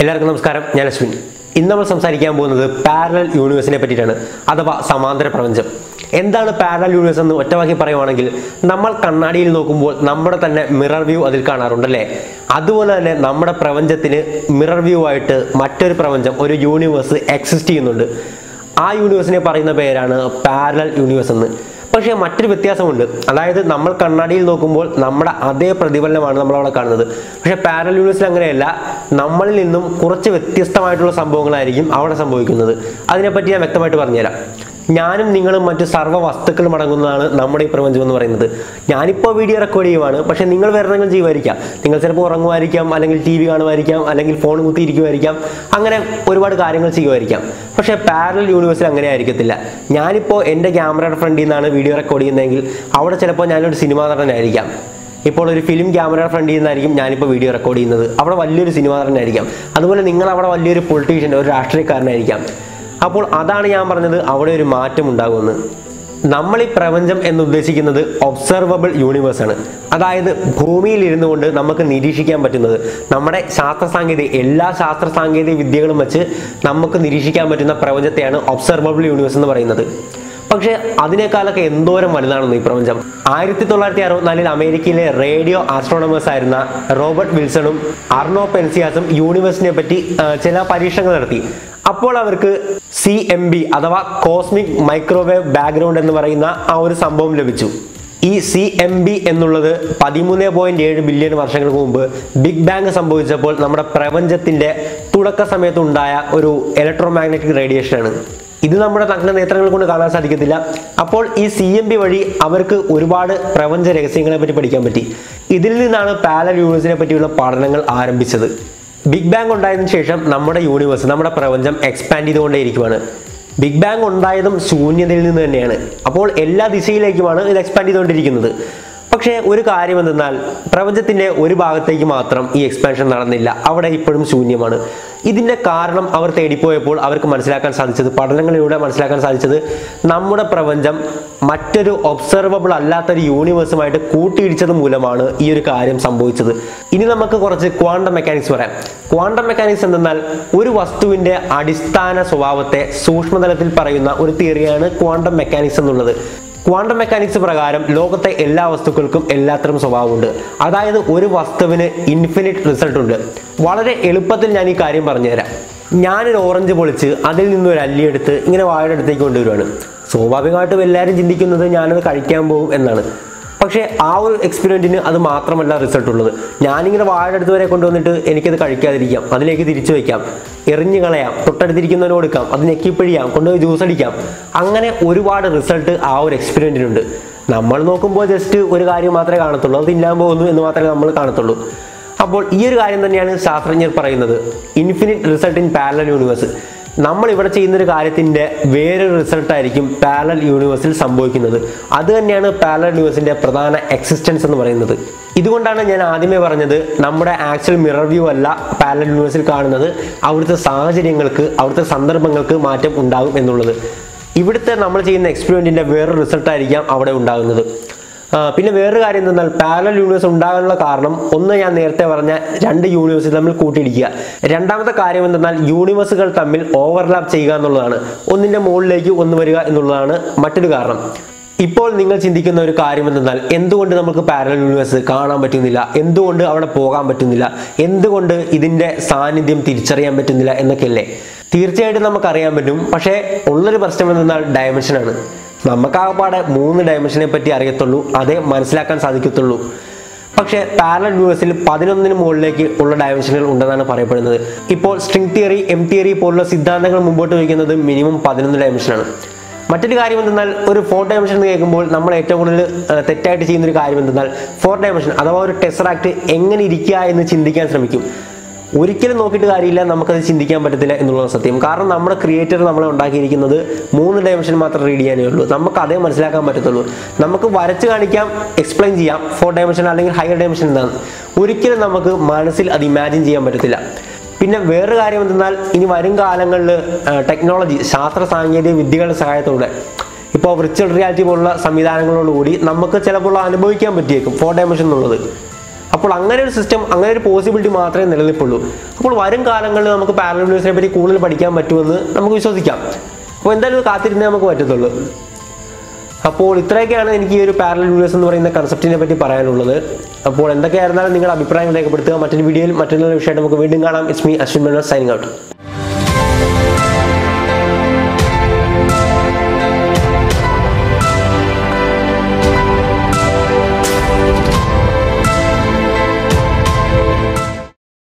എല്ലാവർക്കും നമസ്കാരം, ഞാൻ അശ്വിൻ. ഇന്ന് നമ്മൾ സംസാരിക്കാൻ പോകുന്നത് പാരലൽ യൂണിവേഴ്സിനെ പറ്റിയിട്ടാണ്, അഥവാ സമാന്തര പ്രപഞ്ചം. എന്താണ് പാരലൽ യൂണിവേഴ്സ് എന്ന് ഒറ്റവാക്കി പറയുവാണെങ്കിൽ, നമ്മൾ കണ്ണാടിയിൽ നോക്കുമ്പോൾ നമ്മുടെ തന്നെ മിറർ വ്യൂ അതിൽ കാണാറുണ്ടല്ലേ? അതുപോലെ തന്നെ നമ്മുടെ പ്രപഞ്ചത്തിന് മിറർ വ്യൂ ആയിട്ട് മറ്റൊരു പ്രപഞ്ചം, ഒരു യൂണിവേഴ്സ് എക്സിസ്റ്റ് ചെയ്യുന്നുണ്ട്. ആ യൂണിവേഴ്സിനെ പറയുന്ന പേരാണ് പാരലൽ യൂണിവേഴ്സ് എന്ന്. പക്ഷേ മറ്റൊരു വ്യത്യാസമുണ്ട്, അതായത് നമ്മൾ കണ്ണാടിയിൽ നോക്കുമ്പോൾ നമ്മുടെ അതേ പ്രതിഫലനമാണ് നമ്മളവിടെ കാണുന്നത്. പക്ഷേ പാരലൽ യൂണിവേഴ്സിൽ അങ്ങനെയല്ല, നമ്മളിൽ നിന്നും കുറച്ച് വ്യത്യസ്തമായിട്ടുള്ള സംഭവങ്ങളായിരിക്കും അവിടെ സംഭവിക്കുന്നത്. അതിനെപ്പറ്റി ഞാൻ വ്യക്തമായിട്ട് പറഞ്ഞുതരാം. ഞാനും നിങ്ങളും മറ്റു സർവ്വ വസ്തുക്കളും അടങ്ങുന്നതാണ് നമ്മുടെ ഈ പ്രപഞ്ചം എന്ന് പറയുന്നത്. ഞാനിപ്പോൾ വീഡിയോ റെക്കോർഡ് ചെയ്യുവാണ്, പക്ഷേ നിങ്ങൾ വേറെ എന്തെങ്കിലും ചെയ്യുമായിരിക്കാം. നിങ്ങൾ ചിലപ്പോൾ ഉറങ്ങുമായിരിക്കാം, അല്ലെങ്കിൽ ടി വി കാണുമായിരിക്കാം, അല്ലെങ്കിൽ ഫോൺ കുത്തിയിരിക്കുമായിരിക്കാം, അങ്ങനെ ഒരുപാട് കാര്യങ്ങൾ ചെയ്യുമായിരിക്കാം. പക്ഷേ പാരലൽ യൂണിവേഴ്സിൽ അങ്ങനെ ആയിരിക്കത്തില്ല. ഞാനിപ്പോൾ എൻ്റെ ക്യാമറയുടെ ഫ്രണ്ടിൽ നിന്നാണ് വീഡിയോ റെക്കോർഡ് ചെയ്യുന്നതെങ്കിൽ, അവിടെ ചിലപ്പോൾ ഞാനൊരു സിനിമാ നടനായിരിക്കാം. ഇപ്പോൾ ഒരു ഫിലിം ക്യാമറയുടെ ഫ്രണ്ടിൽ നിന്നായിരിക്കും ഞാനിപ്പോൾ വീഡിയോ റെക്കോർഡ് ചെയ്യുന്നത്, അവിടെ വലിയൊരു സിനിമാ നടനായിരിക്കാം. അതുപോലെ നിങ്ങൾ അവിടെ വലിയൊരു പൊളിറ്റീഷ്യൻ, ഒരു രാഷ്ട്രീയക്കാരനായിരിക്കാം. അപ്പോൾ അതാണ് ഞാൻ പറഞ്ഞത്, അവിടെ ഒരു മാറ്റം ഉണ്ടാകുമെന്ന്. നമ്മൾ ഈ പ്രപഞ്ചം എന്നുദ്ദേശിക്കുന്നത് ഒബ്സർവബിൾ യൂണിവേഴ്സാണ്, അതായത് ഭൂമിയിൽ ഇരുന്നു കൊണ്ട് നമുക്ക് നിരീക്ഷിക്കാൻ പറ്റുന്നത്, നമ്മുടെ എല്ലാ ശാസ്ത്ര സാങ്കേതിക വിദ്യകളും വെച്ച് നമുക്ക് നിരീക്ഷിക്കാൻ പറ്റുന്ന പ്രപഞ്ചത്തെയാണ് ഒബ്സർവബിൾ യൂണിവേഴ്സ് എന്ന് പറയുന്നത്. പക്ഷേ അതിനേക്കാളൊക്കെ എന്തോരം വലുതാണെന്ന് ഈ പ്രപഞ്ചം. 1964-ൽ അമേരിക്കയിലെ റേഡിയോ ആസ്ട്രോണമേഴ്സ് ആയിരുന്ന റോബർട്ട് വിൽസണും അർണോ പെൻസിയാസും യൂണിവേഴ്സിനെ പറ്റി ചില പരീക്ഷണങ്ങൾ നടത്തി. അപ്പോൾ അവർക്ക് CMB അഥവാ കോസ്മിക് മൈക്രോവേവ് ബാക്ക്ഗ്രൗണ്ട് എന്ന് പറയുന്ന ആ ഒരു സംഭവം ലഭിച്ചു. ഈ CMB എന്നുള്ളത് 13.7 ബില്യൺ വർഷങ്ങൾക്ക് മുമ്പ് ബിഗ് ബാങ് സംഭവിച്ചപ്പോൾ നമ്മുടെ പ്രപഞ്ചത്തിന്റെ തുടക്ക സമയത്തുണ്ടായ ഒരു ഇലക്ട്രോമാഗ്നറ്റിക് റേഡിയേഷനാണ്. ഇത് നമ്മുടെ നഗ്ന നേത്രങ്ങൾ കൊണ്ട് കാണാൻ സാധിക്കത്തില്ല. അപ്പോൾ ഈ CMB വഴി അവർക്ക് ഒരുപാട് പ്രപഞ്ച രഹസ്യങ്ങളെ പറ്റി പഠിക്കാൻ പറ്റി. ഇതിൽ നിന്നാണ് പാരലൽ യൂണിവേഴ്സിനെ പറ്റിയുള്ള പഠനങ്ങൾ ആരംഭിച്ചത്. ബിഗ് ബാങ് ഉണ്ടായതിനു ശേഷം നമ്മുടെ യൂണിവേഴ്സ്, നമ്മുടെ പ്രപഞ്ചം എക്സ്പാൻഡ് ചെയ്തുകൊണ്ടേയിരിക്കുകയാണ്. ബിഗ് ബാങ് ഉണ്ടായതും ശൂന്യതയിൽ നിന്ന് തന്നെയാണ്. അപ്പോൾ എല്ലാ ദിശയിലേക്കുമാണ് ഇത് എക്സ്പാൻഡ് ചെയ്തുകൊണ്ടിരിക്കുന്നത്. പക്ഷേ ഒരു കാര്യം എന്തെന്നാൽ, പ്രപഞ്ചത്തിൻ്റെ ഒരു ഭാഗത്തേക്ക് മാത്രം ഈ എക്സ്പാൻഷൻ നടന്നില്ല, അവിടെ ഇപ്പോഴും ശൂന്യമാണ്. ഇതിൻ്റെ കാരണം അവർ തേടിപ്പോയപ്പോൾ അവർക്ക് മനസ്സിലാക്കാൻ സാധിച്ചത്, പഠനങ്ങളിലൂടെ മനസ്സിലാക്കാൻ സാധിച്ചത്, നമ്മുടെ പ്രപഞ്ചം മറ്റൊരു ഒബ്സർവബിൾ അല്ലാത്തൊരു യൂണിവേഴ്സുമായിട്ട് കൂട്ടിയിടിച്ചത് മൂലമാണ് ഈ ഒരു കാര്യം സംഭവിച്ചത്. ഇനി നമുക്ക് കുറച്ച് ക്വാണ്ടം മെക്കാനിക്സ് പറയാം. ക്വാണ്ടം മെക്കാനിക്സ് എന്തെന്നാൽ, ഒരു വസ്തുവിൻ്റെ അടിസ്ഥാന സ്വഭാവത്തെ സൂക്ഷ്മതലത്തിൽ പറയുന്ന ഒരു തിയറിയാണ് ക്വാണ്ടം മെക്കാനിക്സ് എന്നുള്ളത്. ക്വാണ്ടം മെക്കാനിക്സ് പ്രകാരം ലോകത്തെ എല്ലാ വസ്തുക്കൾക്കും എല്ലാത്തരം സ്വഭാവമുണ്ട്. അതായത് ഒരു വസ്തുവിന് ഇൻഫിനിറ്റ് റിസൾട്ട് ഉണ്ട്. വളരെ എളുപ്പത്തിൽ ഞാൻ ഈ കാര്യം പറഞ്ഞുതരാം. ഞാനൊരു ഓറഞ്ച് പൊളിച്ച് അതിൽ നിന്നൊരു അല്ലിയെടുത്ത് ഇങ്ങനെ വാഴയുടെ അടുത്തേക്ക് കൊണ്ടുവരുവാണ്. സ്വാഭാവികമായിട്ടും എല്ലാവരും ചിന്തിക്കുന്നത് ഞാനത് കഴിക്കാൻ പോകും എന്നാണ്. പക്ഷേ ആ ഒരു എക്സ്പെരിമെൻറ്റിന് അത് മാത്രമല്ല റിസൾട്ട് ഉള്ളത്. ഞാനിങ്ങനെ വാഴയുടെ അടുത്ത് വരെ കൊണ്ടുവന്നിട്ട് എനിക്കത് കഴിക്കാതിരിക്കാം, അതിലേക്ക് തിരിച്ചു വയ്ക്കാം, എറിഞ്ഞു കളയാം, തൊട്ടടുത്തിരിക്കുന്നതിന് കൊടുക്കാം, അത് ഞെക്കിപ്പിഴിയാം, കൊണ്ടുപോയി ജ്യൂസ് അടിക്കാം, അങ്ങനെ ഒരുപാട് റിസൾട്ട് ആ ഒരു എക്സ്പെരിമെൻറ്റിനുണ്ട്. നമ്മൾ നോക്കുമ്പോൾ ജസ്റ്റ് ഒരു കാര്യം മാത്രമേ കാണത്തുള്ളൂ, അത് ഇല്ലാൻ പോകുന്നു എന്ന് മാത്രമേ നമ്മൾ കാണത്തുള്ളൂ. അപ്പോൾ ഈ ഒരു കാര്യം തന്നെയാണ് ശാസ്ത്രജ്ഞർ പറയുന്നത്, infinite result in parallel universe. നമ്മൾ ഇവിടെ ചെയ്യുന്നൊരു കാര്യത്തിൻ്റെ വേറൊരു റിസൾട്ടായിരിക്കും പാരലൽ യൂണിവേഴ്സിൽ സംഭവിക്കുന്നത്. അത് തന്നെയാണ് പാരലൽ യൂണിവേഴ്സിൻ്റെ പ്രധാന എക്സിസ്റ്റൻസ് എന്ന് പറയുന്നത്. ഇതുകൊണ്ടാണ് ഞാൻ ആദ്യമേ പറഞ്ഞത്, നമ്മുടെ ആക്ച്വൽ മിറർ വ്യൂ അല്ല പാരലൽ യൂണിവേഴ്സിൽ കാണുന്നത്, അവിടുത്തെ സാഹചര്യങ്ങൾക്ക്, അവിടുത്തെ സന്ദർഭങ്ങൾക്ക് മാറ്റം ഉണ്ടാകും എന്നുള്ളത്. ഇവിടുത്തെ നമ്മൾ ചെയ്യുന്ന എക്സ്പെരിമെൻറ്റിൻ്റെ വേറൊരു റിസൾട്ടായിരിക്കാം അവിടെ ഉണ്ടാകുന്നത്. പിന്നെ വേറൊരു കാര്യം എന്തെന്നാൽ, പാരലൽ യൂണിവേഴ്സ് ഉണ്ടാകാനുള്ള കാരണം, ഒന്ന് ഞാൻ നേരത്തെ പറഞ്ഞ രണ്ട് യൂണിവേഴ്സ് തമ്മിൽ കൂട്ടിയിടിക്കുക, രണ്ടാമത്തെ കാര്യം എന്തെന്നാൽ യൂണിവേഴ്സുകൾ തമ്മിൽ ഓവർലാപ്പ് ചെയ്യുക എന്നുള്ളതാണ്. ഒന്നിൻ്റെ മുകളിലേക്ക് ഒന്ന് വരിക എന്നുള്ളതാണ് മറ്റൊരു കാരണം. ഇപ്പോൾ നിങ്ങൾ ചിന്തിക്കുന്ന ഒരു കാര്യം എന്തെന്നാൽ, എന്തുകൊണ്ട് നമുക്ക് പാരലൽ യൂണിവേഴ്സ് കാണാൻ പറ്റുന്നില്ല, എന്തുകൊണ്ട് അവിടെ പോകാൻ പറ്റുന്നില്ല, എന്തുകൊണ്ട് ഇതിൻ്റെ സാന്നിധ്യം തിരിച്ചറിയാൻ പറ്റുന്നില്ല എന്നൊക്കെയല്ലേ? തീർച്ചയായിട്ടും നമുക്കറിയാൻ പറ്റും. പക്ഷേ ഉള്ളൊരു പ്രശ്നം എന്തെന്നാൽ ഡയമെൻഷനാണ്. നമുക്കാകപ്പാടെ 3 ഡയമെൻഷനെ പറ്റി അറിയത്തുള്ളൂ, അതേ മനസ്സിലാക്കാൻ സാധിക്കത്തുള്ളൂ. പക്ഷേ പാരലൽ യൂണിവേഴ്സിൽ 11-ന് മുകളിലേക്ക് ഉള്ള ഡയമെൻഷനുകൾ ഉണ്ടെന്നാണ് പറയപ്പെടുന്നത്. ഇപ്പോൾ സ്ട്രിംഗ് തിയറി, M തിയറി പോലുള്ള സിദ്ധാന്തങ്ങൾ മുമ്പോട്ട് വയ്ക്കുന്നത് മിനിമം 11 ഡയമെൻഷനാണ്. മറ്റൊരു കാര്യം എന്തെന്നാൽ, ഒരു 4 ഡയമെൻഷൻ എന്ന് കേൾക്കുമ്പോൾ നമ്മൾ ഏറ്റവും കൂടുതൽ തെറ്റായിട്ട് ചെയ്യുന്നൊരു കാര്യം എന്തെന്നാൽ, 4 ഡയമെൻഷൻ അഥവാ ഒരു ടെസറാക്ട് എങ്ങനെ ഇരിക്കുക എന്ന് ചിന്തിക്കാൻ ശ്രമിക്കും. ഒരിക്കലും നോക്കിയിട്ട് കാര്യമില്ല, നമുക്കത് ചിന്തിക്കാൻ പറ്റത്തില്ല എന്നുള്ളതാണ് സത്യം. കാരണം നമ്മുടെ ക്രിയേറ്റർ നമ്മളെ ഉണ്ടാക്കിയിരിക്കുന്നത് 3 ഡയമെൻഷൻ മാത്രം റീഡ് ചെയ്യാനേ ഉള്ളൂ, നമുക്ക് അതേ മനസ്സിലാക്കാൻ പറ്റത്തുള്ളൂ. നമുക്ക് വരച്ച് കാണിക്കാം, എക്സ്പ്ലെയിൻ ചെയ്യാം 4 ഡയമെൻഷൻ അല്ലെങ്കിൽ ഹയർ ഡയമെൻഷൻ എന്താണ്, ഒരിക്കലും നമുക്ക് മനസ്സിൽ അത് ഇമാജിൻ ചെയ്യാൻ പറ്റത്തില്ല. പിന്നെ വേറൊരു കാര്യം എന്തെന്നാൽ, ഇനി വരും കാലങ്ങളിൽ ടെക്നോളജി, ശാസ്ത്ര സാങ്കേതിക വിദ്യകളുടെ സഹായത്തോടെ, ഇപ്പോൾ വിർച്വൽ റിയാലിറ്റി പോലുള്ള സംവിധാനങ്ങളോടുകൂടി നമുക്ക് ചിലപ്പോൾ അനുഭവിക്കാൻ പറ്റിയേക്കും 4 ഡയമെൻഷൻ എന്നുള്ളത്. അപ്പോൾ അങ്ങനെ ഒരു സിസ്റ്റം അങ്ങനെ ഒരു പോസിബിലിറ്റി മാത്രമേ നിലനിൽപ്പുള്ളൂ. അപ്പോൾ വരും കാലങ്ങളിൽ നമുക്ക് പാരലൽ യൂണിവേഴ്സിനെ പറ്റി കൂടുതൽ പഠിക്കാൻ പറ്റുമെന്ന് നമുക്ക് വിശ്വസിക്കാം. അപ്പോൾ എന്തായാലും കാത്തിരുന്നേ നമുക്ക് പറ്റത്തുള്ളൂ. അപ്പോൾ ഇത്രയൊക്കെയാണ് എനിക്ക് ഈ ഒരു പാരലൽ യൂണിവേഴ്സ് എന്ന് പറയുന്ന കൺസെപ്റ്റിനെ പറ്റി പറയാനുള്ളത്. അപ്പോൾ എന്തൊക്കെയായിരുന്നാലും നിങ്ങളുടെ അഭിപ്രായം രേഖപ്പെടുത്തുക. മറ്റൊരു വീഡിയോയിൽ മറ്റൊരു വിഷയമായിട്ട് നമുക്ക് വീണ്ടും കാണാം. It's me Ashwin Menon signing out.